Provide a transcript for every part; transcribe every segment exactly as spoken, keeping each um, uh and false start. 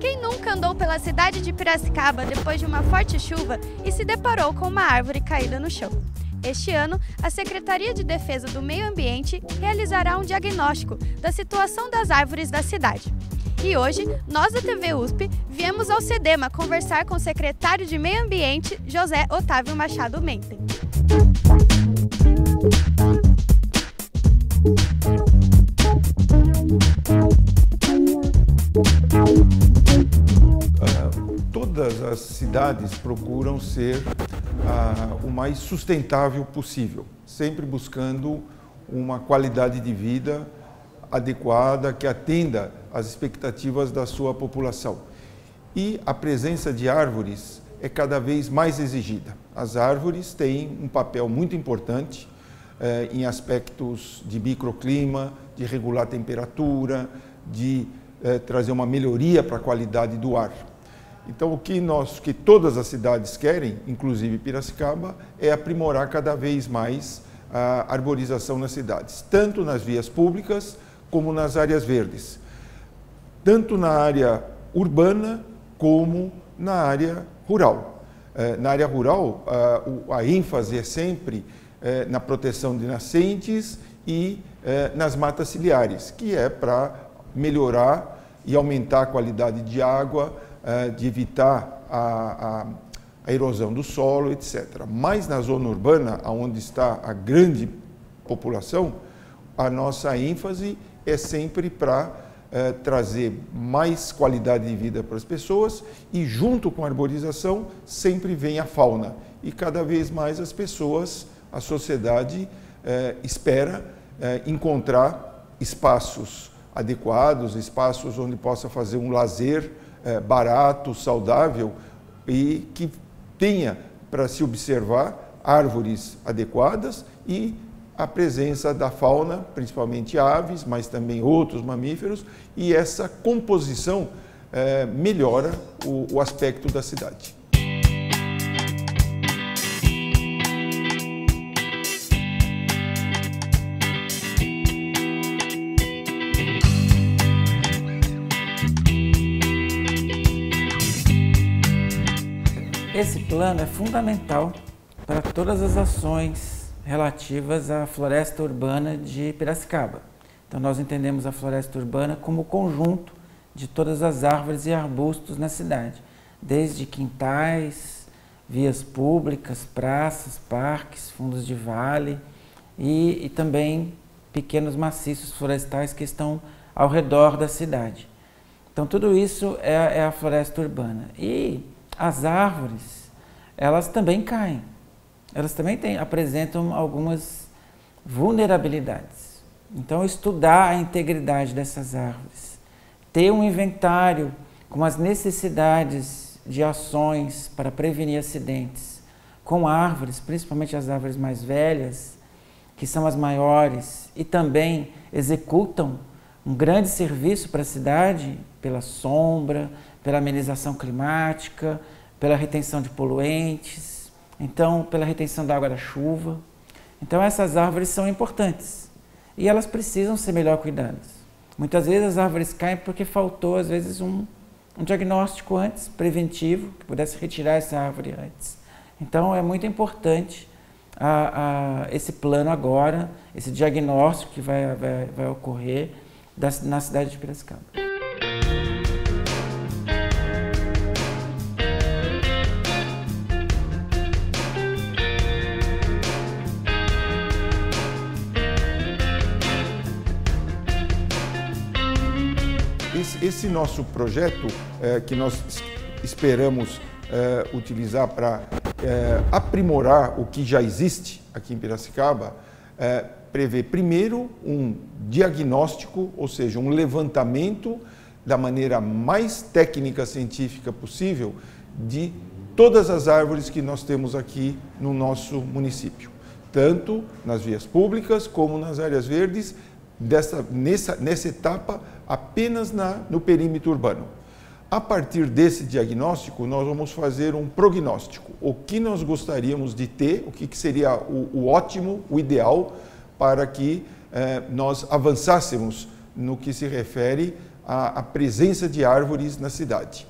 Quem nunca andou pela cidade de Piracicaba depois de uma forte chuva e se deparou com uma árvore caída no chão? Este ano, a Secretaria de Defesa do Meio Ambiente realizará um diagnóstico da situação das árvores da cidade. E hoje, nós da T V U S P viemos ao SEDEMA conversar com o secretário de Meio Ambiente, José Otávio Machado Menten. Todas as cidades procuram ser ah, o mais sustentável possível, sempre buscando uma qualidade de vida adequada que atenda às expectativas da sua população. E a presença de árvores é cada vez mais exigida. As árvores têm um papel muito importante eh, em aspectos de microclima, de regular temperatura, de eh, trazer uma melhoria para a qualidade do ar. Então, o que, nós, que todas as cidades querem, inclusive Piracicaba, é aprimorar cada vez mais a arborização nas cidades, tanto nas vias públicas como nas áreas verdes, tanto na área urbana como na área rural. Na área rural, a ênfase é sempre na proteção de nascentes e nas matas ciliares, que é para melhorar e aumentar a qualidade de água, de evitar a, a erosão do solo, etcétera. Mas na zona urbana, onde está a grande população, a nossa ênfase é sempre para eh, trazer mais qualidade de vida para as pessoas e, junto com a arborização, sempre vem a fauna. E cada vez mais as pessoas, a sociedade, eh, espera eh, encontrar espaços adequados, espaços onde possa fazer um lazer barato, saudável e que tenha para se observar árvores adequadas e a presença da fauna, principalmente aves, mas também outros mamíferos, e essa composição eh, melhora o, o aspecto da cidade. Esse plano é fundamental para todas as ações relativas à floresta urbana de Piracicaba. Então nós entendemos a floresta urbana como o conjunto de todas as árvores e arbustos na cidade, desde quintais, vias públicas, praças, parques, fundos de vale e, e também pequenos maciços florestais que estão ao redor da cidade. Então tudo isso é, é a floresta urbana. E as árvores, elas também caem, elas também têm, apresentam algumas vulnerabilidades. Então, estudar a integridade dessas árvores, ter um inventário com as necessidades de ações para prevenir acidentes com árvores, principalmente as árvores mais velhas, que são as maiores e também executam um grande serviço para a cidade, pela sombra, pela amenização climática, pela retenção de poluentes, então pela retenção da água da chuva. Então essas árvores são importantes e elas precisam ser melhor cuidadas. Muitas vezes as árvores caem porque faltou, às vezes, um, um diagnóstico antes, preventivo, que pudesse retirar essa árvore antes. Então é muito importante a, a, esse plano agora, esse diagnóstico que vai, vai, vai ocorrer da, na cidade de Piracicaba. Esse nosso projeto eh, que nós esperamos eh, utilizar para eh, aprimorar o que já existe aqui em Piracicaba, eh, prevê primeiro um diagnóstico, ou seja, um levantamento da maneira mais técnica científica possível de todas as árvores que nós temos aqui no nosso município, tanto nas vias públicas como nas áreas verdes. Dessa, nessa, nessa etapa, apenas na, no perímetro urbano. A partir desse diagnóstico, nós vamos fazer um prognóstico. O que nós gostaríamos de ter, o que, que seria o, o ótimo, o ideal, para que eh, nós avançássemos no que se refere a, a presença de árvores na cidade.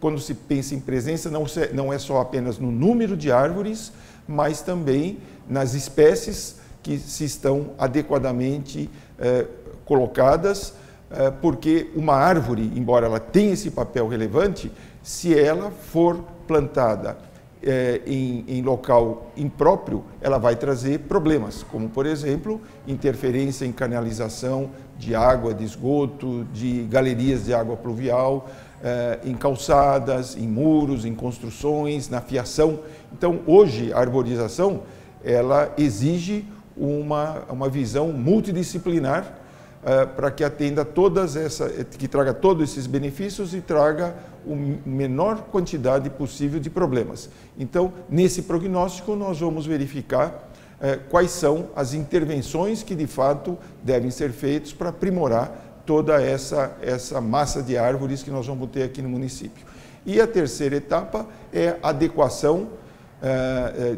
Quando se pensa em presença, não, se, não é só apenas no número de árvores, mas também nas espécies que se estão adequadamente eh, colocadas, eh, porque uma árvore, embora ela tenha esse papel relevante, se ela for plantada eh, em, em local impróprio, ela vai trazer problemas, como, por exemplo, interferência em canalização de água, de esgoto, de galerias de água pluvial, eh, em calçadas, em muros, em construções, na fiação. Então, hoje, a arborização, ela exige uma, uma visão multidisciplinar uh, para que atenda todas essa, que traga todos esses benefícios e traga o menor quantidade possível de problemas. Então, nesse prognóstico, nós vamos verificar uh, quais são as intervenções que, de fato, devem ser feitas para aprimorar toda essa, essa massa de árvores que nós vamos ter aqui no município. E a terceira etapa é a adequação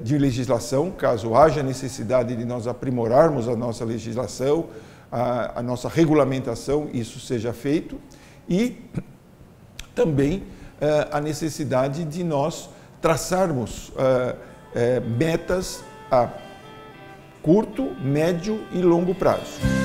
de legislação, caso haja necessidade de nós aprimorarmos a nossa legislação, a, a nossa regulamentação, isso seja feito, e também a necessidade de nós traçarmos metas a curto, médio e longo prazo.